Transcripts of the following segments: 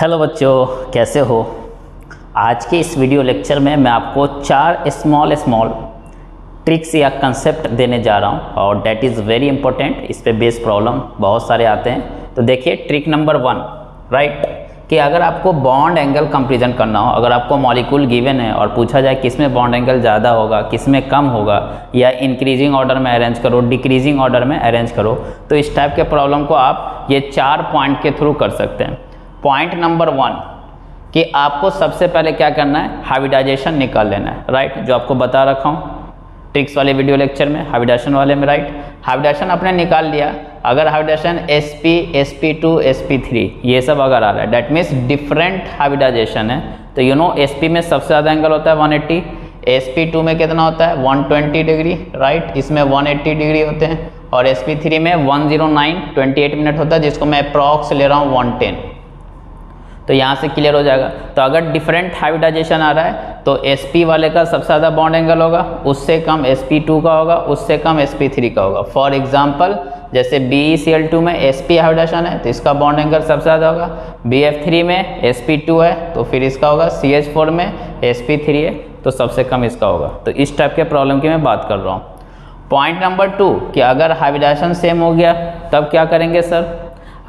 Hello बच्चों, कैसे हो। आज के इस वीडियो लेक्चर में मैं आपको चार स्मॉल ट्रिक्स या कंसेप्ट देने जा रहा हूं और डैट इज़ वेरी इंपॉर्टेंट। इस पे बेस्ड प्रॉब्लम बहुत सारे आते हैं। तो देखिए ट्रिक नंबर 1, राइट, कि अगर आपको बॉन्ड एंगल कंपेरिजन करना हो, अगर आपको मॉलिक्यूल गिवन है और पूछा जाए किस में बॉन्ड एंगल ज़्यादा होगा, किस में कम होगा, या इंक्रीजिंग ऑर्डर में अरेंज करो, डिक्रीजिंग ऑर्डर में अरेंज करो, तो इस टाइप के प्रॉब्लम को आप ये 4 पॉइंट के थ्रू कर सकते हैं। पॉइंट नंबर 1 कि आपको सबसे पहले क्या करना है, हाइब्रिडाइजेशन निकाल लेना है, राइट, जो आपको बता रखा हूँ ट्रिक्स वाले वीडियो लेक्चर में, हाइब्रिडाइजेशन वाले में, राइट। हाइब्रिडाइजेशन आपने निकाल लिया। अगर हाइब्रिडाइजेशन sp, sp2, sp3 ये सब अगर आ रहा है, डैट मीन्स डिफरेंट हाइब्रिडाइजेशन है, तो यू नो sp में सबसे ज़्यादा एंगल होता है 180, sp2 में कितना होता है 120 डिग्री, राइट, इसमें 180 डिग्री होते हैं, और sp3 में 109.28 मिनट होता है, जिसको मैं अप्रॉक्स ले रहा हूँ 110। तो यहाँ से क्लियर हो जाएगा। तो अगर डिफरेंट हाइब्रिडाइजेशन आ रहा है तो sp वाले का सबसे ज़्यादा बॉन्ड एंगल होगा, उससे कम sp2 का होगा, उससे कम sp3 का होगा। फॉर एग्जांपल जैसे BeCl2 में sp हाइब्रिडाइजेशन है तो इसका बॉन्ड एंगल सबसे ज़्यादा होगा, BF3 में sp2 है तो फिर इसका होगा, CH4 में sp3 है तो सबसे कम इसका होगा। तो इस टाइप के प्रॉब्लम की मैं बात कर रहा हूँ। पॉइंट नंबर 2 कि अगर हाइब्रिडाइजेशन सेम हो गया तब क्या करेंगे सर।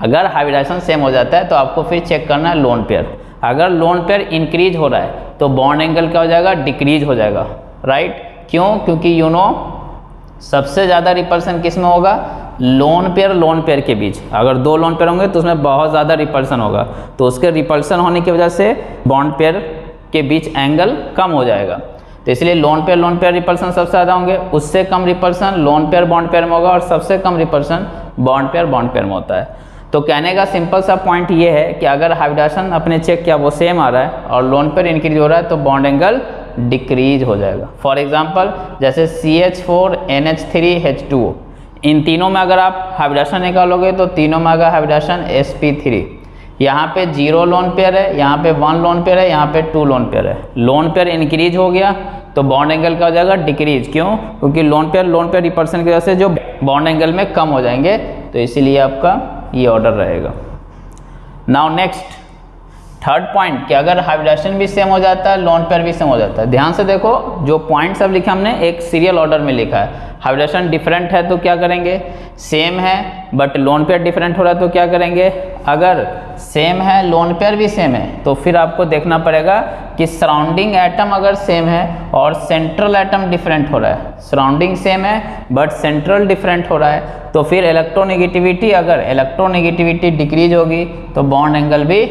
अगर हाइब्रिडाइजेशन सेम हो जाता है तो आपको फिर चेक करना है लोन पेयर। अगर लोन पेयर इंक्रीज हो रहा है तो बॉन्ड एंगल क्या हो जाएगा, डिक्रीज हो जाएगा, राइट। क्यों, क्योंकि यू नो सबसे ज़्यादा रिपल्सन किस में होगा, लोन पेयर के बीच। अगर 2 लोन पेयर होंगे तो उसमें बहुत ज़्यादा रिपल्सन होगा, तो उसके रिपल्सन होने की वजह से बॉन्ड पेयर के बीच एंगल कम हो जाएगा। तो इसलिए लोन पेयर रिपल्सन सबसे ज़्यादा होंगे, उससे कम repulsion lone pair bond pair में होगा, और सबसे कम रिपल्सन बॉन्ड पेयर में होता है। तो कहने का सिंपल सा पॉइंट ये है कि अगर हाइब्रिडाइजेशन अपने चेक किया वो सेम आ रहा है और लोन पेयर इंक्रीज हो रहा है तो बॉन्ड एंगल डिक्रीज हो जाएगा। फॉर एग्जांपल जैसे CH4 NH3 H2O, इन तीनों में अगर आप हाइब्रिडाइजेशन निकालोगे तो तीनों में अगर हाइब्रिडाइजेशन sp3, यहाँ पे 0 लोन पेयर है, यहाँ पे 1 लोन पेयर है, यहाँ पे 2 लोन पेयर है, लोन पेयर इंक्रीज हो गया तो बॉन्ड एंगल क्या हो जाएगा, डिक्रीज। क्यों, क्योंकि लोन पेयर रिपल्सन की वजह से जो बॉन्ड एंगल में कम हो जाएंगे, तो इसीलिए आपका ये ऑर्डर रहेगा। नाउ नेक्स्ट थर्ड पॉइंट कि अगर हाइब्रिडाइजेशन भी सेम हो जाता है, लोन पेयर भी सेम हो जाता है। ध्यान से देखो जो पॉइंट सब लिखे हमने एक सीरियल ऑर्डर में लिखा है। हाइब्रिडाइजेशन डिफरेंट है तो क्या करेंगे, सेम है बट लोन पेयर डिफरेंट हो रहा है तो क्या करेंगे। अगर सेम है लोन पेयर भी सेम है तो फिर आपको देखना पड़ेगा कि सराउंडिंग एटम अगर सेम है और सेंट्रल एटम डिफरेंट हो रहा है, सराउंडिंग सेम है बट सेंट्रल डिफरेंट हो रहा है, तो फिर इलेक्ट्रोनेगेटिविटी, अगर इलेक्ट्रोनेगेटिविटी डिक्रीज होगी तो बॉन्ड एंगल भी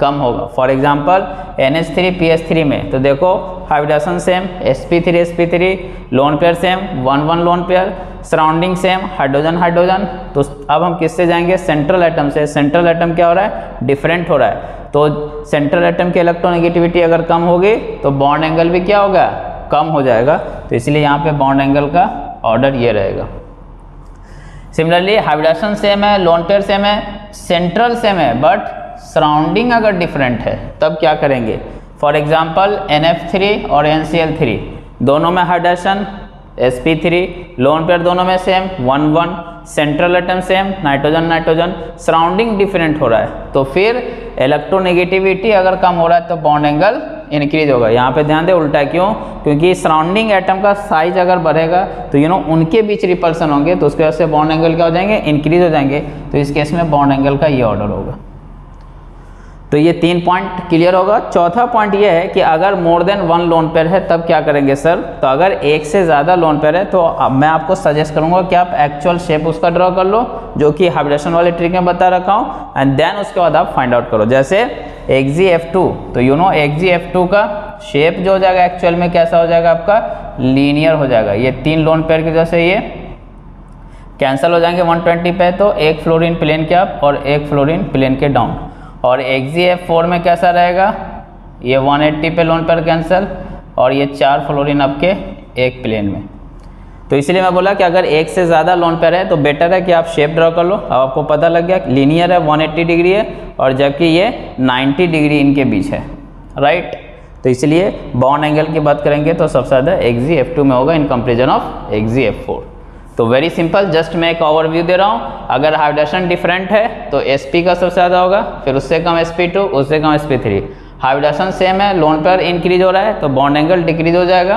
कम होगा। फॉर एग्जाम्पल NH3 PH3 में तो देखो hybridisation same sp3 lone pair same 1 lone pair, surrounding same hydrogen, तो अब हम किससे जाएंगे, सेंट्रल एटम से। सेंट्रल एटम क्या हो रहा है, डिफरेंट हो रहा है, तो सेंट्रल एटम की इलेक्ट्रोनेगेटिविटी अगर कम होगी तो बॉन्ड एंगल भी क्या होगा, कम हो जाएगा। तो इसलिए यहाँ पे बॉन्ड एंगल का ऑर्डर ये रहेगा। सिमिलरली हाइब्रिडाइजेशन सेम है, लोन पेयर सेम है, सेंट्रल सेम है बट सराउंडिंग अगर डिफरेंट है तब क्या करेंगे। फॉर एग्जाम्पल NF3 और NCl3 दोनों में हाइब्रिडाइजेशन sp3, लोन पेयर दोनों में same 1, central atom same nitrogen, surrounding different हो रहा है, तो फिर इलेक्ट्रोनेगेटिविटी अगर कम हो रहा है तो बॉन्ड एंगल इंक्रीज होगा। यहाँ पे ध्यान दे उल्टा है, क्यों, क्योंकि सराउंडिंग एटम का साइज अगर बढ़ेगा तो यू नो उनके बीच रिपल्सन होंगे, तो उसकी वजह से बॉन्ड एंगल क्या हो जाएंगे, इंक्रीज हो जाएंगे। तो इस केस में बॉन्ड एंगल का ये ऑर्डर होगा। तो ये 3 पॉइंट क्लियर होगा। चौथा पॉइंट ये है कि अगर मोर देन 1 लोन पेयर है तब क्या करेंगे सर। तो अगर 1 से ज़्यादा लोन पेयर है तो अब मैं आपको सजेस्ट करूंगा कि आप एक्चुअल शेप उसका ड्रॉ कर लो, जो कि हाइब्रिडाइजेशन वाले ट्रिक में बता रखा हूँ, एंड देन उसके बाद आप फाइंड आउट करो। जैसे XgF2, तो यू नो XgF2 का शेप जो हो जाएगा एक्चुअल में कैसा हो जाएगा, आपका लीनियर हो जाएगा। ये 3 लोन पेयर की वजह से ये कैंसिल हो जाएंगे 120 पे, तो एक फ्लोरीन प्लेन के अप और एक फ्लोरीन प्लेन के डाउन। और XgF4 में कैसा रहेगा, ये 180 पे लोन पेयर कैंसिल और ये 4 फ्लोरीन आपके एक प्लेन में। तो इसलिए मैं बोला कि अगर 1 से ज़्यादा लोन पेयर है तो बेटर है कि आप शेप ड्रॉ कर लो। अब आपको पता लग गया लीनियर है, 180 डिग्री है, और जबकि ये 90 डिग्री इनके बीच है, राइट। तो इसलिए बॉन्ड एंगल की बात करेंगे तो सबसे ज़्यादा XgF2 में होगा इन कंपेरिजन ऑफ XgF4। तो वेरी सिंपल, जस्ट मैं एक ओवरव्यू दे रहा हूँ। अगर हाइब्रिडेशन डिफरेंट है तो sp का सबसे ज़्यादा होगा, फिर उससे कम sp2, उससे कम sp3। हाइब्रिडेशन सेम है, लोन पेयर इंक्रीज हो रहा है तो बॉन्ड एंगल डिक्रीज हो जाएगा।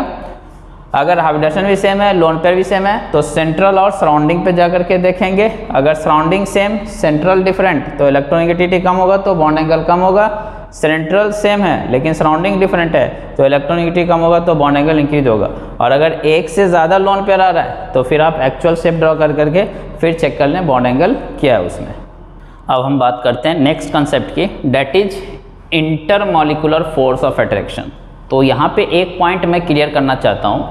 अगर हाइब्रिडेशन भी सेम है, लोन पेयर भी सेम है, तो सेंट्रल और सराउंडिंग पे जाकर के देखेंगे। अगर सराउंडिंग सेम, सेंट्रल डिफरेंट, तो इलेक्ट्रोनिगेटिविटी कम होगा तो बॉन्ड एंगल कम होगा। सेंट्रल सेम है लेकिन सराउंडिंग डिफरेंट है तो इलेक्ट्रोनिगेटिविटी कम होगा तो बॉन्ड एंगल इंक्रीज होगा। और अगर एक से ज़्यादा लोन पेयर आ रहा है तो फिर आप एक्चुअल शेप ड्रॉ कर करके फिर चेक कर लें बॉन्ड एंगल क्या है उसमें। अब हम बात करते हैं नेक्स्ट कंसेप्ट की, that is intermolecular force of attraction. तो यहाँ पे एक पॉइंट मैं क्लियर करना चाहता हूँ।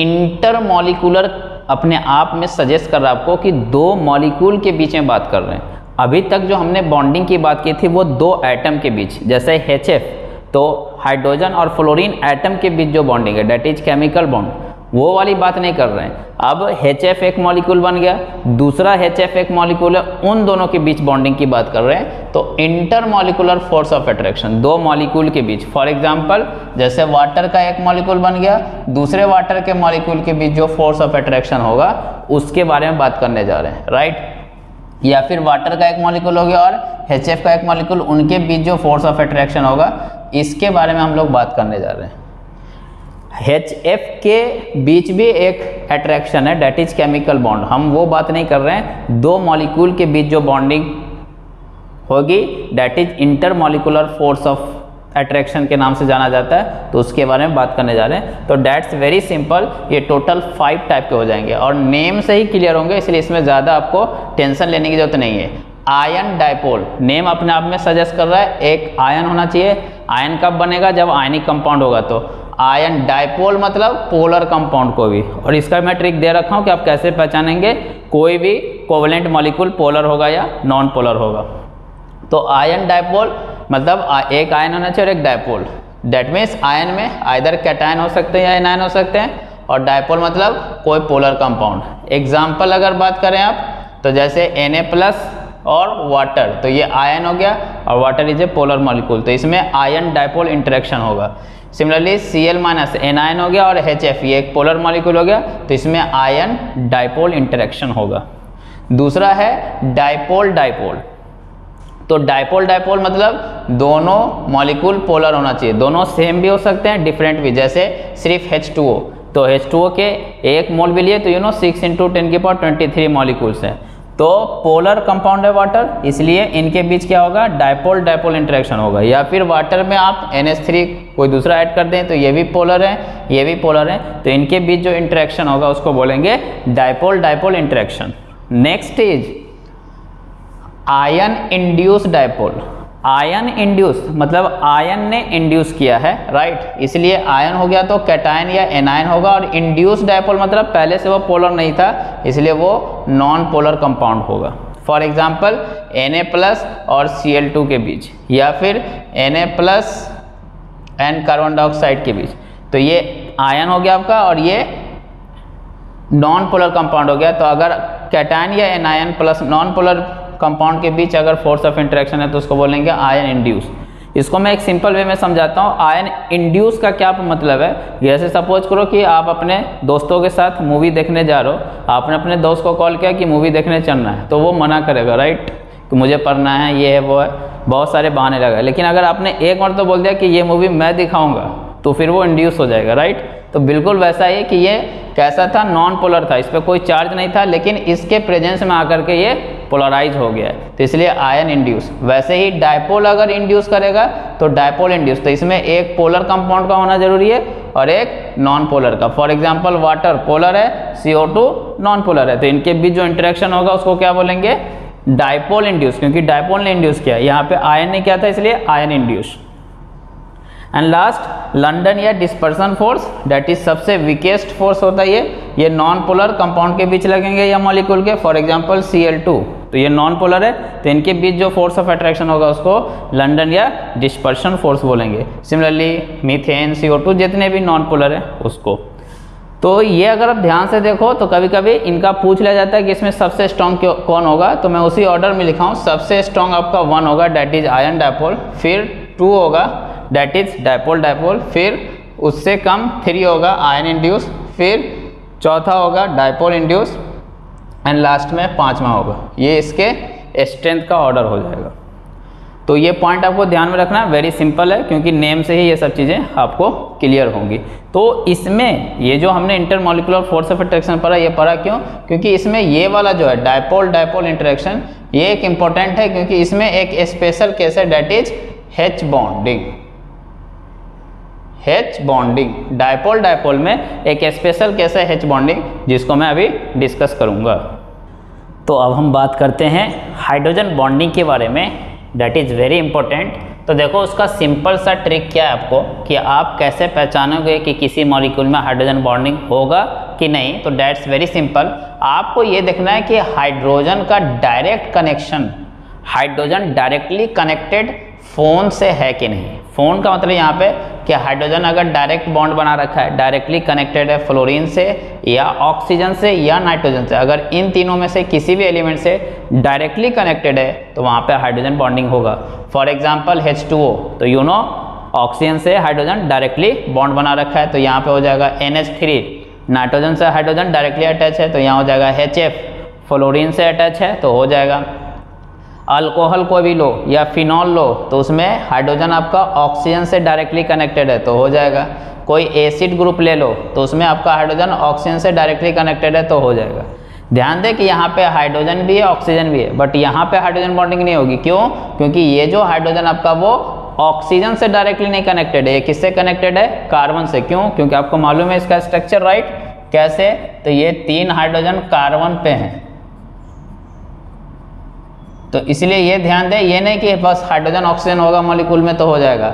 इंटरमॉलिकुलर अपने आप में सजेस्ट कर रहा है आपको कि दो मॉलिक्यूल के बीच में बात कर रहे हैं। अभी तक जो हमने बॉन्डिंग की बात की थी वो दो एटम के बीच, जैसे HF तो हाइड्रोजन और फ्लोरीन एटम के बीच जो बॉन्डिंग है डेट इज केमिकल बॉन्ड, वो वाली बात नहीं कर रहे हैं। अब HF एक मॉलिक्यूल बन गया, दूसरा HF एक मॉलिक्यूल है, उन दोनों के बीच बॉन्डिंग की बात कर रहे हैं। तो इंटरमॉलिकुलर फोर्स ऑफ अट्रैक्शन दो मॉलिक्यूल के बीच, फॉर एग्जांपल जैसे वाटर का एक मॉलिक्यूल बन गया, दूसरे वाटर के मॉलिक्यूल के बीच जो फोर्स ऑफ अट्रैक्शन होगा उसके बारे में बात करने जा रहे हैं, राइट। या फिर वाटर का एक मॉलिक्यूल हो गया और HF का एक मॉलिक्यूल, उनके बीच जो फोर्स ऑफ अट्रैक्शन होगा इसके बारे में हम लोग बात करने जा रहे हैं। HF के बीच भी एक अट्रैक्शन है डेट इज केमिकल बॉन्ड, हम वो बात नहीं कर रहे हैं। दो मॉलिक्यूल के बीच जो बॉन्डिंग होगी that is intermolecular force of attraction के नाम से जाना जाता है, तो उसके बारे में बात करने जा रहे हैं। तो डैट्स वेरी सिंपल, ये टोटल 5 टाइप के हो जाएंगे और नेम से ही क्लियर होंगे, इसलिए इसमें ज़्यादा आपको टेंशन लेने की जरूरत नहीं है। आयन डायपोल, नेम अपने आप में सजेस्ट कर रहा है एक आयन होना चाहिए। आयन कब बनेगा? जब आयनिक कंपाउंड होगा। तो आयन डायपोल मतलब पोलर कंपाउंड को भी, और इसका मैं ट्रिक दे रखा हूँ कि आप कैसे पहचानेंगे कोई भी कोवेलेंट मॉलिक्यूल पोलर होगा या नॉन पोलर होगा। तो आयन डायपोल मतलब एक आयन होना चाहिए और एक डायपोल। दैट मीन्स आयन में आइदर कैटायन हो सकते हैं या एनायन हो सकते हैं, और डायपोल मतलब कोई पोलर कंपाउंड। एग्जाम्पल अगर बात करें आप तो जैसे Na+ और वाटर, तो ये आयन हो गया और water is a polar molecule, तो इसमें आयन डायपोल इंटरेक्शन होगा। सिमिलरली Cl- एनायन हो गया और HF ये एक पोलर मॉलिक्यूल हो गया, तो इसमें आयन डायपोल इंटरेक्शन होगा। दूसरा है डायपोल डायपोल, तो डायपोल डायपोल मतलब दोनों मॉलिक्यूल पोलर होना चाहिए, दोनों सेम भी हो सकते हैं डिफरेंट भी, जैसे सिर्फ H2O, तो H2O के एक मोल भी लिए तो यू नो 6 × 10⁻23 मॉलिक्यूल्स हैं। तो पोलर कंपाउंड है वाटर, इसलिए इनके बीच क्या होगा? डायपोल डायपोल इंटरेक्शन होगा। या फिर वाटर में आप NH3 कोई दूसरा ऐड कर दें तो ये भी पोलर है, ये भी पोलर है, तो इनके बीच जो इंटरेक्शन होगा उसको बोलेंगे dipole dipole interaction. Next is ion induce dipole. Ion induce मतलब आयन ने इंड्यूस किया है, राइट, इसलिए आयन हो गया तो कैटायन या एनायन होगा। और इंड्यूस डायपोल मतलब पहले से वो पोलर नहीं था इसलिए वो नॉन पोलर कंपाउंड होगा। फॉर एग्जांपल Na+ और Cl2 के बीच, या फिर Na+ एंड कार्बन डाइऑक्साइड के बीच, तो ये आयन हो गया आपका और ये नॉन पोलर कंपाउंड हो गया। तो अगर कैटायन या anion plus non polar compound के बीच अगर फोर्स ऑफ इंटरेक्शन है तो उसको बोलेंगे आयन इंड्यूस। इसको मैं एक सिंपल वे में समझाता हूँ। आयन इंड्यूस का क्या मतलब है, जैसे सपोज करो कि आप अपने दोस्तों के साथ मूवी देखने जा रहे हो, आपने अपने दोस्त को कॉल किया कि मूवी देखने चलना है, तो वो मना करेगा, राइट, कि मुझे पढ़ना है, ये है वो है, बहुत सारे बहाने लगाए। लेकिन अगर आपने एक बार तो बोल दिया कि ये मूवी मैं दिखाऊँगा तो फिर वो इंड्यूस हो जाएगा, राइट। तो बिल्कुल वैसा ही कि ये कैसा था? नॉन पोलर था, इस पर कोई चार्ज नहीं था, लेकिन इसके प्रेजेंस में आकर के ये पोलराइज हो गया है, तो इसलिए आयन इंड्यूस। वैसे ही डायपोल अगर इंड्यूस करेगा तो डायपोल इंड्यूस, तो इसमें एक पोलर कंपाउंड का होना जरूरी है और एक नॉन पोलर का। फॉर एग्जांपल वाटर पोलर है, CO2 नॉन पोलर है, तो इनके बीच जो इंटरेक्शन होगा उसको क्या बोलेंगे? डायपोल इंड्यूस, क्योंकि डायपोल ने इंड्यूस किया, यहाँ पे आयन ने किया था, इसलिए ion induce. And last London या डिस्पर्सन फोर्स, डेट इज सबसे वीकेस्ट फोर्स होता है ये नॉन पोलर कंपाउंड के बीच लगेंगे या मॉलिक्यूल के। फॉर एग्जांपल Cl2, तो ये नॉन पोलर है, तो इनके बीच जो फोर्स ऑफ अट्रैक्शन होगा उसको लंडन या डिस्पर्सन फोर्स बोलेंगे। सिमिलरली मीथेन, CO2 जितने भी नॉन पोलर है उसको। तो ये अगर आप ध्यान से देखो तो कभी कभी इनका पूछ लिया जाता है कि इसमें सबसे स्ट्रॉन्ग कौन होगा, तो मैं उसी ऑर्डर में लिखा हूँ। सबसे स्ट्रॉन्ग आपका 1 होगा डेट इज आयन डायपोल, फिर 2 होगा डेट इज डायपोल डायपोल, फिर उससे कम 3 होगा आयन इंड्यूस, फिर चौथा होगा डायपोल इंड्यूस, एंड लास्ट में पाँचवा होगा, ये इसके स्ट्रेंथ का ऑर्डर हो जाएगा। तो ये पॉइंट आपको ध्यान में रखना, वेरी सिंपल है क्योंकि नेम से ही ये सब चीज़ें आपको क्लियर होंगी। तो इसमें ये जो हमने इंटरमॉलिक्यूलर फोर्स ऑफ अट्रैक्शन पढ़ा, ये पढ़ा क्यों? क्योंकि इसमें ये वाला जो है डायपोल डायपोल इंटरेक्शन, ये एक इम्पॉर्टेंट है क्योंकि इसमें एक स्पेशल केस है, that is H bonding. H bonding dipole dipole में एक स्पेशल केस है H बॉन्डिंग, जिसको मैं अभी डिस्कस करूँगा। तो अब हम बात करते हैं हाइड्रोजन बॉन्डिंग के बारे में, डैट इज़ वेरी इंपॉर्टेंट। तो देखो उसका सिंपल सा ट्रिक क्या है आपको, कि आप कैसे पहचानोगे कि किसी मॉलिक्यूल में हाइड्रोजन बॉन्डिंग होगा कि नहीं। तो डैट्स वेरी सिंपल, आपको ये देखना है कि हाइड्रोजन का direct connection, hydrogen directly connected FON से है कि नहीं। फ़ोन का मतलब यहाँ पे कि हाइड्रोजन अगर डायरेक्ट बॉन्ड बना रखा है, डायरेक्टली कनेक्टेड है फ्लोरीन से या ऑक्सीजन से या नाइट्रोजन से, अगर इन तीनों में से किसी भी एलिमेंट से डायरेक्टली कनेक्टेड है तो वहाँ पे हाइड्रोजन बॉन्डिंग होगा। फॉर एग्जांपल H2O, तो यू नो ऑक्सीजन से हाइड्रोजन डायरेक्टली बॉन्ड बना रखा है तो यहाँ पर हो जाएगा NH3। नाइट्रोजन से हाइड्रोजन डायरेक्टली अटैच है तो यहाँ हो जाएगा HF। फ्लोरीन से अटैच है तो हो जाएगा। अल्कोहल को भी लो या फिनॉल लो तो उसमें हाइड्रोजन आपका ऑक्सीजन से डायरेक्टली कनेक्टेड है तो हो जाएगा। कोई एसिड ग्रुप ले लो तो उसमें आपका हाइड्रोजन ऑक्सीजन से डायरेक्टली कनेक्टेड है तो हो जाएगा। ध्यान दें कि यहाँ पे हाइड्रोजन भी है ऑक्सीजन भी है, बट यहाँ पे हाइड्रोजन बॉन्डिंग नहीं होगी। क्यों? क्योंकि ये जो हाइड्रोजन आपका वो ऑक्सीजन से डायरेक्टली नहीं कनेक्टेड है, ये किससे कनेक्टेड है? कार्बन से। क्यों? क्योंकि आपको मालूम है इसका स्ट्रक्चर, राइट? कैसे? तो ये तीन हाइड्रोजन कार्बन पे हैं, तो इसलिए ये ध्यान दें, ये नहीं कि बस हाइड्रोजन ऑक्सीजन होगा मॉलिक्यूल में तो हो जाएगा।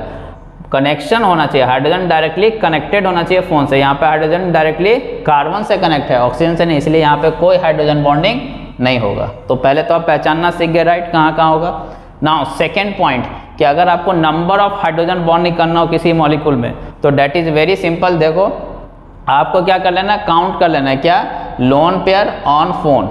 कनेक्शन होना चाहिए, हाइड्रोजन डायरेक्टली कनेक्टेड होना चाहिए फोन से। यहाँ पे हाइड्रोजन डायरेक्टली कार्बन से कनेक्ट है, ऑक्सीजन से नहीं, इसलिए यहाँ पे कोई हाइड्रोजन बॉन्डिंग नहीं होगा। तो पहले तो आप पहचानना सीख गए, राइट, कहाँ कहाँ होगा। नाउ सेकेंड पॉइंट, कि अगर आपको नंबर ऑफ हाइड्रोजन बॉन्डिंग करना हो किसी मॉलिक्यूल में तो डैट इज़ वेरी सिंपल। देखो आपको क्या कर लेना है, काउंट कर लेना है। क्या? Lone pair on FON,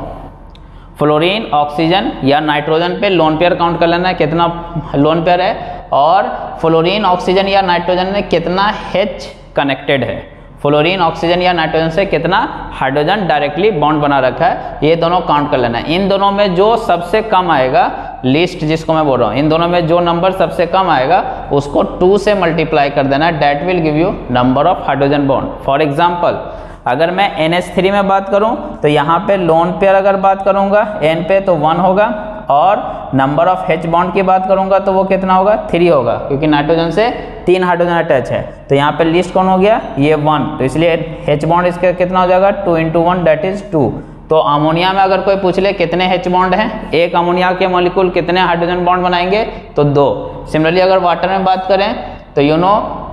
fluorine oxygen या नाइट्रोजन पे लोन पेयर काउंट कर लेना है, कितना लोन पेयर है, और फ्लोरीन ऑक्सीजन या नाइट्रोजन में कितना H कनेक्टेड है, फ्लोरीन ऑक्सीजन या नाइट्रोजन से कितना हाइड्रोजन डायरेक्टली बॉन्ड बना रखा है, ये दोनों काउंट कर लेना है। इन दोनों में जो सबसे कम आएगा, लिस्ट जिसको मैं बोल रहा हूँ, इन दोनों में जो नंबर सबसे कम आएगा उसको 2 से मल्टीप्लाई कर देना, that will give you number of hydrogen bond. For example अगर मैं NH3 में बात करूं तो यहाँ पे लोन पेयर अगर बात करूंगा N पे तो 1 होगा, और नंबर ऑफ H बॉन्ड की बात करूंगा तो वो कितना होगा? 3 होगा, क्योंकि नाइट्रोजन से 3 हाइड्रोजन अटैच है। तो यहाँ पे लिस्ट कौन हो गया? ये 1, तो इसलिए H बॉन्ड इसका कितना हो जाएगा? 2 into 1, डैट इज़ 2। तो अमोनिया में अगर कोई पूछ ले कितने H बॉन्ड हैं, एक अमोनिया के मॉलिक्यूल कितने हाइड्रोजन बॉन्ड बनाएंगे, तो 2। सिमिलरली अगर वाटर में बात करें तो यू नो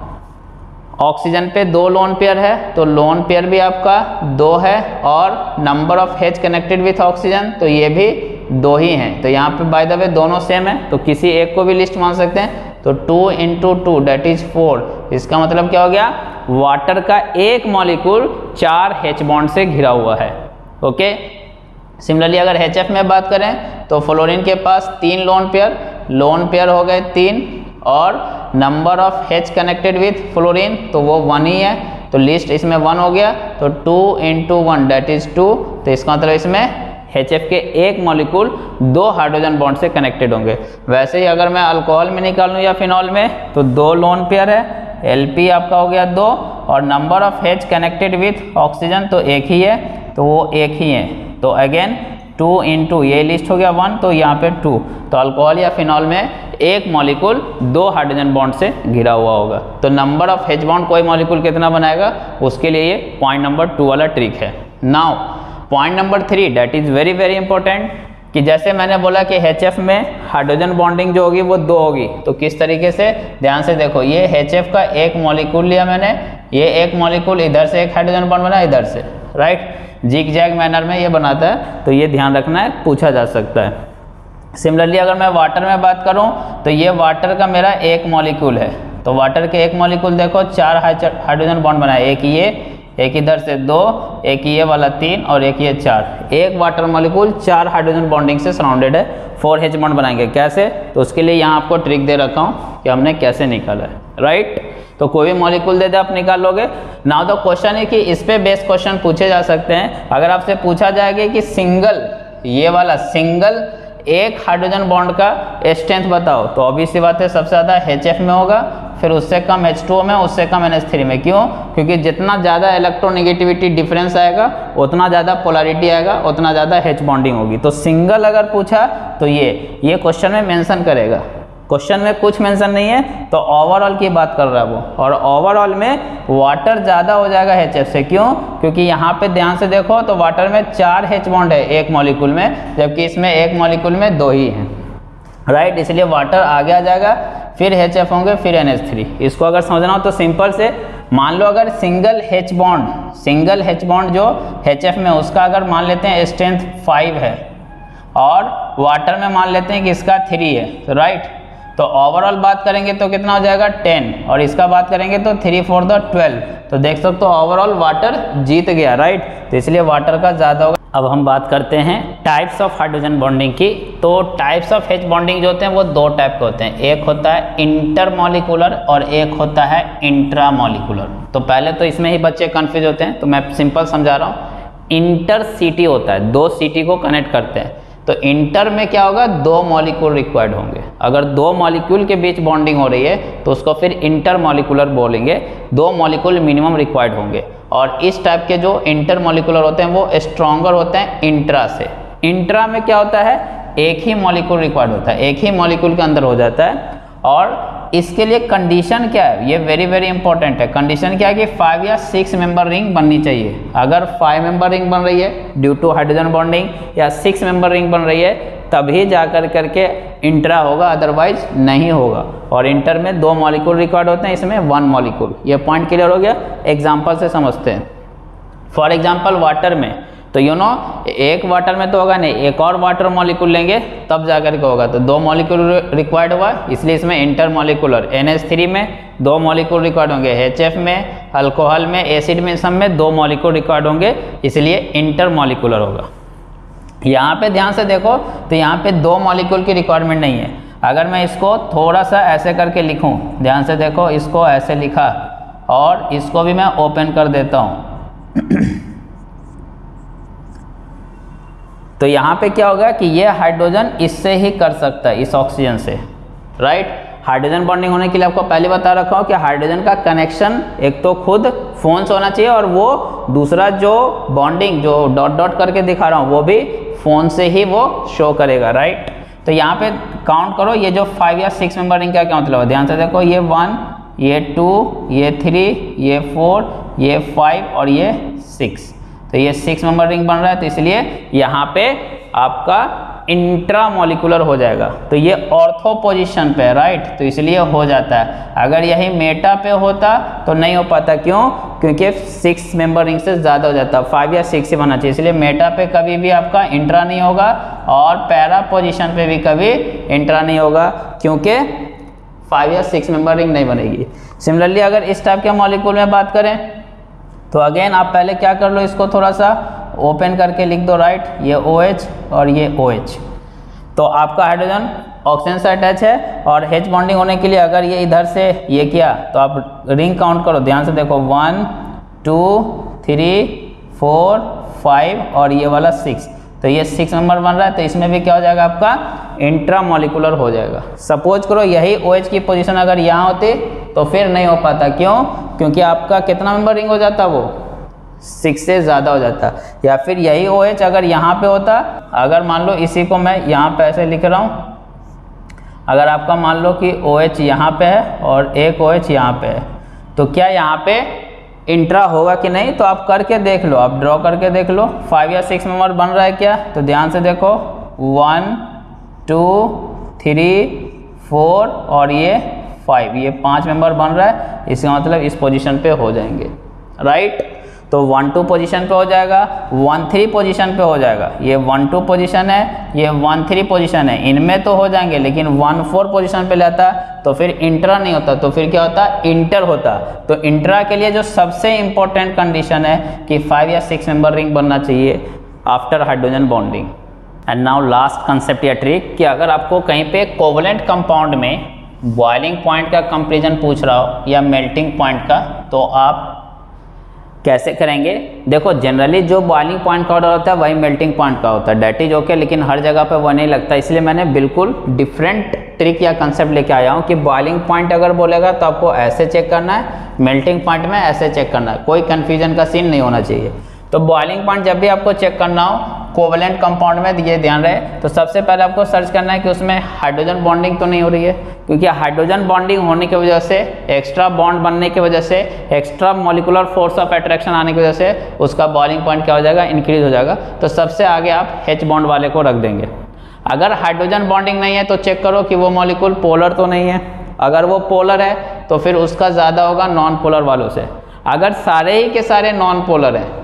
ऑक्सीजन पे 2 लोन पेयर है तो लोन पेयर भी आपका 2 है, और number of H connected with oxygen तो ये भी 2 ही हैं। तो यहाँ पे बाय द वे दोनों सेम है, तो किसी एक को भी लिस्ट मान सकते हैं। तो 2 into 2, डैट इज 4। इसका मतलब क्या हो गया? वाटर का एक मॉलिक्यूल 4 H बॉन्ड से घिरा हुआ है। ओके, सिमिलरली अगर HF में बात करें तो फ्लोरीन के पास 3 लोन पेयर हो गए 3, और number of H connected with fluorine तो वो 1 ही है, तो लिस्ट इसमें 1 हो गया। तो 2 into 1, डैट इज़ 2। तो इसका मतलब इसमें HF के एक मॉलिक्यूल 2 हाइड्रोजन बॉन्ड से कनेक्टेड होंगे। वैसे ही अगर मैं अल्कोहल में निकालूँ या फिनॉल में तो 2 लोन पेयर है, LP आपका हो गया 2, और number of H connected with oxygen तो 1 ही है, तो वो 1 ही है। तो अगेन 2 into, ये लिस्ट हो गया 1, तो यहाँ पे 2। तो अल्कोहल या फिनॉल में एक मॉलिक्यूल 2 हाइड्रोजन बॉन्ड से घिरा हुआ होगा, तो नंबर ऑफ H बॉन्ड कोई मॉलिक्यूल कितना बनाएगा, उसके लिए ये पॉइंट नंबर 2 वाला ट्रिक है। Now point number 3, that is very very important, कि जैसे मैंने बोला कि HF में हाइड्रोजन बॉन्डिंग जो होगी वो 2 होगी, तो किस तरीके से, ध्यान से देखो। ये HF का एक मॉलिक्यूल लिया मैंने, ये एक मॉलिक्यूल, इधर से एक हाइड्रोजन बॉन्ड बना इधर से, राइट, जिग-जैग मैनर में ये बनाता है, तो ये ध्यान रखना है, पूछा जा सकता है। सिमिलरली अगर मैं वाटर में बात करूं तो ये वाटर का मेरा एक मॉलिक्यूल है, तो वाटर के एक मॉलिक्यूल देखो 4 हाइड्रोजन बॉन्ड बनाए, एक ये, एक इधर से 2, एक ये वाला 3, और एक ये 4। एक वाटर मॉलिक्यूल 4 हाइड्रोजन बॉन्डिंग से सराउंडेड है, 4 H बॉन्ड बनाएंगे। कैसे? तो उसके लिए यहाँ आपको ट्रिक दे रखा हूँ कि हमने कैसे निकाला है। राइट तो कोई भी मॉलिक्यूल दे दे आप निकाल लोगे। नाउ द क्वेश्चन है कि इस पे बेस्ट क्वेश्चन पूछे जा सकते हैं। अगर आपसे पूछा जाएगा कि सिंगल, ये वाला सिंगल एक हाइड्रोजन बॉन्ड का स्ट्रेंथ बताओ, तो ऑब्वियस सी बात है सबसे ज़्यादा HF में होगा, फिर उससे कम H2O में, उससे कम NH3 में। क्यों? क्योंकि जितना ज़्यादा इलेक्ट्रोनेगेटिविटी डिफरेंस आएगा उतना ज़्यादा पोलैरिटी आएगा, उतना ज़्यादा H बॉन्डिंग होगी। तो सिंगल अगर पूछा तो ये क्वेश्चन में मेंशन करेगा, क्वेश्चन में कुछ मेंशन नहीं है तो ओवरऑल की बात कर रहा है वो, और ओवरऑल में वाटर ज़्यादा हो जाएगा HF से। क्यों? क्योंकि यहाँ पे ध्यान से देखो तो वाटर में 4 H बॉन्ड है एक मॉलिक्यूल में, जबकि इसमें एक मॉलिक्यूल में 2 ही हैं, राइट। इसलिए वाटर आगे आ जाएगा, फिर HF होंगे, फिर NH3। इसको अगर समझना हो तो सिंपल से मान लो अगर सिंगल H बॉन्ड जो HF में उसका अगर मान लेते हैं स्ट्रेंथ 5 है और वाटर में मान लेते हैं कि इसका 3 है, राइट। तो ओवरऑल बात करेंगे तो कितना हो जाएगा 10, और इसका बात करेंगे तो 3 × 4 = 12। तो देख सकते हो ओवरऑल वाटर जीत गया, राइट। तो इसलिए वाटर का ज़्यादा होगा। अब हम बात करते हैं टाइप्स ऑफ हाइड्रोजन बॉन्डिंग की। तो टाइप्स ऑफ H बॉन्डिंग जो होते हैं वो 2 टाइप के होते हैं, एक होता है इंटरमॉलिकुलर और एक होता है इंट्रामॉलिकुलर। तो पहले तो इसमें ही बच्चे कन्फ्यूज होते हैं, तो मैं सिंपल समझा रहा हूँ। इंटर सिटी होता है, 2 सिटी को कनेक्ट करते हैं, तो इंटर में क्या होगा 2 मॉलिक्यूल रिक्वायर्ड होंगे। अगर 2 मॉलिक्यूल के बीच बॉन्डिंग हो रही है तो उसको फिर इंटर मॉलिकुलर बोलेंगे। 2 मॉलिक्यूल मिनिमम रिक्वायर्ड होंगे, और इस टाइप के जो इंटर मॉलिकुलर होते हैं वो स्ट्रॉन्गर होते हैं इंट्रा से। इंट्रा में क्या होता है एक ही मॉलिक्यूल रिक्वायर्ड होता है, एक ही मॉलिक्यूल के अंदर हो जाता है। और इसके लिए कंडीशन क्या है, ये वेरी वेरी इंपॉर्टेंट है। कंडीशन क्या है कि 5 या 6 मेंबर रिंग बननी चाहिए। अगर 5 मेंबर रिंग बन रही है ड्यू टू हाइड्रोजन बॉन्डिंग, या 6 मेंबर रिंग बन रही है, तभी जाकर करके इंट्रा होगा, अदरवाइज नहीं होगा। और इंटर में 2 मॉलिक्यूल रिक्वायर्ड होते हैं, इसमें 1 मॉलिक्यूल। ये पॉइंट क्लियर हो गया, एग्जाम्पल से समझते हैं। फॉर एग्जाम्पल वाटर में तो एक वाटर में तो होगा नहीं, एक और वाटर मॉलिक्यूल लेंगे तब जाकर के होगा। तो 2 मॉलिक्यूल रिक्वायर्ड हुआ, इसलिए इसमें इंटर मॉलिकुलर। NH3 में 2 मॉलिक्यूल रिक्वायर्ड होंगे, HF में, अल्कोहल में, एसिड में, सब में 2 मॉलिक्यूल रिक्वायर्ड होंगे, इसलिए इंटर मॉलिकुलर होगा। यहाँ पे ध्यान से देखो तो यहाँ पे 2 मॉलिक्यूल की रिक्वायरमेंट नहीं है। अगर मैं इसको थोड़ा सा ऐसे करके लिखूँ, ध्यान से देखो इसको ऐसे लिखा, और इसको भी मैं ओपन कर देता हूँ, तो यहाँ पे क्या होगा कि ये हाइड्रोजन इससे ही कर सकता है, इस ऑक्सीजन से, राइट। हाइड्रोजन बॉन्डिंग होने के लिए आपको पहले बता रखा हूँ कि हाइड्रोजन का कनेक्शन एक तो खुद फोन से होना चाहिए, और वो दूसरा जो बॉन्डिंग जो डॉट डॉट करके दिखा रहा हूँ वो भी फोन से ही वो शो करेगा, राइट। तो यहाँ पे काउंट करो ये जो 5 या 6 मेंबर रिंग का क्या मतलब है। ध्यान से देखो ये 1, ये 2, ये 3, ये 4, ये 5 और ये 6। तो ये 6 मेंबर रिंग बन रहा है, तो इसलिए यहाँ पे आपका इंट्रा मॉलिकुलर हो जाएगा। तो ये ऑर्थो पोजिशन पे, राइट, तो इसलिए हो जाता है। अगर यही मेटा पे होता तो नहीं हो पाता। क्यों? क्योंकि 6 मेंबर रिंग से ज़्यादा हो जाता, 5 या 6 ही बनना चाहिए, इसलिए मेटा पे कभी भी आपका इंट्रा नहीं होगा, और पैरा पोजिशन पे भी कभी इंट्रा नहीं होगा, क्योंकि 5 या 6 मेंबर रिंग नहीं बनेगी। सिमिलरली अगर इस टाइप के मॉलिक्यूल में बात करें तो अगेन आप पहले क्या कर लो, इसको थोड़ा सा ओपन करके लिख दो, राइट। ये OH और ये OH, तो आपका हाइड्रोजन ऑक्सीजन से अटैच है, और H बॉन्डिंग होने के लिए अगर ये इधर से ये किया तो आप रिंग काउंट करो। ध्यान से देखो 1, 2, 3, 4, 5 और ये वाला 6, तो ये 6 नंबर बन रहा है। तो इसमें भी क्या हो जाएगा आपका इंट्रा मॉलिकुलर हो जाएगा। सपोज करो यही OH की पोजीशन अगर यहाँ होती तो फिर नहीं हो पाता। क्यों? क्योंकि आपका कितना मेंबर रिंग हो जाता, वो 6 से ज़्यादा हो जाता। या फिर यही OH अगर यहाँ पे होता, अगर मान लो इसी को मैं यहाँ पे ऐसे लिख रहा हूँ, अगर आपका मान लो कि OH यहाँ पे है और एक OH यहाँ पे है, तो क्या यहाँ पे इंट्रा होगा कि नहीं? तो आप करके देख लो, आप ड्रॉ करके देख लो। 5 या 6 मेंबर बन रहा है क्या? तो ध्यान से देखो 1, 2, 3, 4 और ये 5, ये 5 मेंबर बन रहा है, इसका मतलब इस पोजीशन पे हो जाएंगे, राइट। तो 1, 2 पोजीशन पे हो जाएगा, 1, 3 पोजीशन पे हो जाएगा। ये 1, 2 पोजीशन है, ये 1, 3 पोजीशन है, इनमें तो हो जाएंगे, लेकिन 1, 4 पोजीशन पे लाता तो फिर इंट्रा नहीं होता, तो फिर क्या होता? इंटर होता। तो इंट्रा के लिए जो सबसे इम्पोर्टेंट कंडीशन है कि 5 या 6 मेंबर रिंग बनना चाहिए after hydrogen bonding. And now last concept या ट्रिक कि अगर आपको कहीं पे कोवलेंट कंपाउंड में बॉइलिंग पॉइंट का कंपैरिजन पूछ रहा हो या मेल्टिंग पॉइंट का, तो आप कैसे करेंगे। देखो जनरली जो बॉइलिंग पॉइंट का ऑर्डर होता है वही मेल्टिंग पॉइंट का होता है, डेट इज ओके, लेकिन हर जगह पे वो नहीं लगता, इसलिए मैंने बिल्कुल डिफरेंट ट्रिक या कंसेप्ट लेके आया हूँ कि बॉइलिंग पॉइंट अगर बोलेगा तो आपको ऐसे चेक करना है, मेल्टिंग पॉइंट में ऐसे चेक करना है, कोई कन्फ्यूजन का सीन नहीं होना चाहिए। तो बॉइलिंग पॉइंट जब भी आपको चेक करना हो कोवलेंट कंपाउंड में, ये ध्यान रहे, तो सबसे पहले आपको सर्च करना है कि उसमें हाइड्रोजन बॉन्डिंग तो नहीं हो रही है, क्योंकि हाइड्रोजन बॉन्डिंग होने की वजह से, एक्स्ट्रा बॉन्ड बनने की वजह से, extra molecular force of attraction आने की वजह से उसका बॉइलिंग पॉइंट क्या हो जाएगा, इंक्रीज हो जाएगा। तो सबसे आगे आप H बॉन्ड वाले को रख देंगे। अगर हाइड्रोजन बॉन्डिंग नहीं है तो चेक करो कि वो मॉलिक्यूल पोलर तो नहीं है, अगर वो पोलर है तो फिर उसका ज़्यादा होगा नॉन पोलर वालों से। अगर सारे ही के सारे नॉन पोलर हैं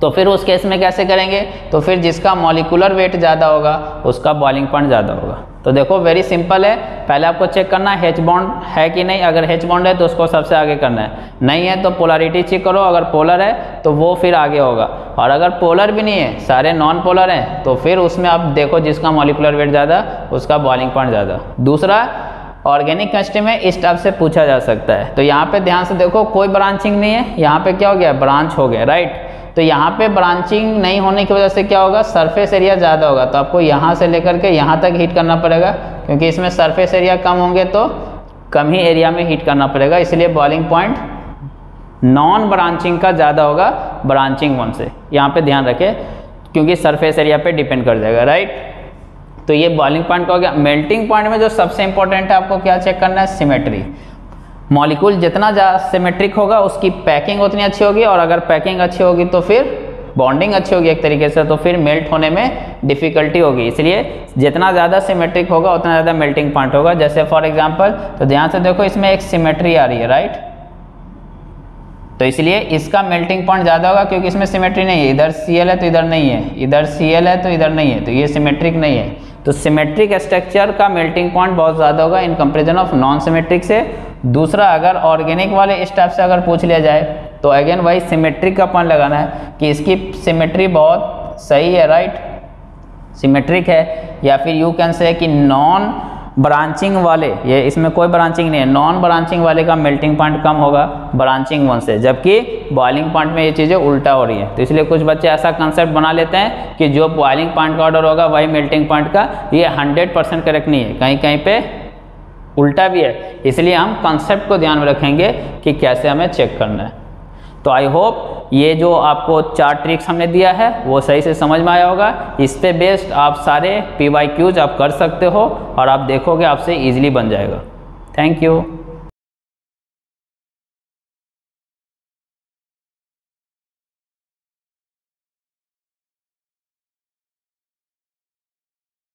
तो फिर उस केस में कैसे करेंगे, तो फिर जिसका मॉलिकुलर वेट ज़्यादा होगा उसका बॉइलिंग पॉइंट ज़्यादा होगा। तो देखो वेरी सिंपल है, पहले आपको चेक करना है H बॉन्ड है कि नहीं, अगर H बॉन्ड है तो उसको सबसे आगे करना है, नहीं है तो पोलैरिटी चेक करो, अगर पोलर है तो वो फिर आगे होगा, और अगर पोलर भी नहीं है, सारे नॉन पोलर हैं, तो फिर उसमें आप देखो जिसका मॉलिकुलर वेट ज़्यादा उसका बॉइलिंग पॉइंट ज़्यादा। दूसरा ऑर्गेनिक केमिस्ट्री में इस टाइप से पूछा जा सकता है, तो यहाँ पे ध्यान से देखो कोई ब्रांचिंग नहीं है, यहाँ पे क्या हो गया, ब्रांच हो गया, राइट। तो यहाँ पे ब्रांचिंग नहीं होने की वजह से क्या होगा, सरफेस एरिया ज़्यादा होगा, तो आपको यहाँ से लेकर के यहाँ तक हीट करना पड़ेगा, क्योंकि इसमें सरफेस एरिया कम होंगे तो कम ही एरिया में हीट करना पड़ेगा, इसलिए बॉइलिंग पॉइंट नॉन ब्रांचिंग का ज़्यादा होगा ब्रांचिंग वन से, यहाँ पे ध्यान रखें, क्योंकि सरफेस एरिया पे डिपेंड कर जाएगा, राइट। तो ये बॉइलिंग पॉइंट का हो गया। मेल्टिंग पॉइंट में जो सबसे इंपॉर्टेंट है आपको क्या चेक करना है, सिमेट्री। मॉलिक्यूल जितना ज़्यादा सिमेट्रिक होगा उसकी पैकिंग उतनी अच्छी होगी, और अगर पैकिंग अच्छी होगी तो फिर बॉन्डिंग अच्छी होगी एक तरीके से, तो फिर मेल्ट होने में डिफ़िकल्टी होगी, इसलिए जितना ज़्यादा सिमेट्रिक होगा उतना ज़्यादा मेल्टिंग पॉइंट होगा। जैसे फॉर एग्जांपल, तो ध्यान से देखो इसमें एक सिमेट्री आ रही है, राइट, तो इसलिए इसका मेल्टिंग पॉइंट ज़्यादा होगा, क्योंकि इसमें सिमेट्री नहीं है, इधर Cl है तो इधर नहीं है, इधर Cl है तो इधर नहीं है, तो ये सिमेट्रिक नहीं है, तो सिमेट्रिक स्ट्रक्चर का मेल्टिंग पॉइंट बहुत ज़्यादा होगा in comparison of non symmetric से। दूसरा, अगर ऑर्गेनिक वाले स्टेप से अगर पूछ लिया जाए तो अगेन वही सिमेट्रिक का पॉइंट लगाना है कि इसकी सिमेट्री बहुत सही है, राइट, सिमेट्रिक है, या फिर यू कैन से कि नॉन ब्रांचिंग वाले, ये इसमें कोई ब्रांचिंग नहीं है, नॉन ब्रांचिंग वाले का मेल्टिंग पॉइंट कम होगा ब्रांचिंग वन से, जबकि बॉइलिंग पॉइंट में ये चीज़ें उल्टा हो रही है। तो इसलिए कुछ बच्चे ऐसा कंसेप्ट बना लेते हैं कि जो बॉइलिंग पॉइंट का ऑर्डर होगा वही मेल्टिंग पॉइंट का, ये 100% करेक्ट नहीं है, कहीं कहीं पर उल्टा भी है, इसलिए हम कॉन्सेप्ट को ध्यान में रखेंगे कि कैसे हमें चेक करना है। तो आई होप ये जो आपको 4 ट्रिक्स हमने दिया है वो सही से समझ में आया होगा। इस पे बेस्ड आप सारे PYQs आप कर सकते हो और आप देखोगे आपसे इजीली बन जाएगा। Thank you.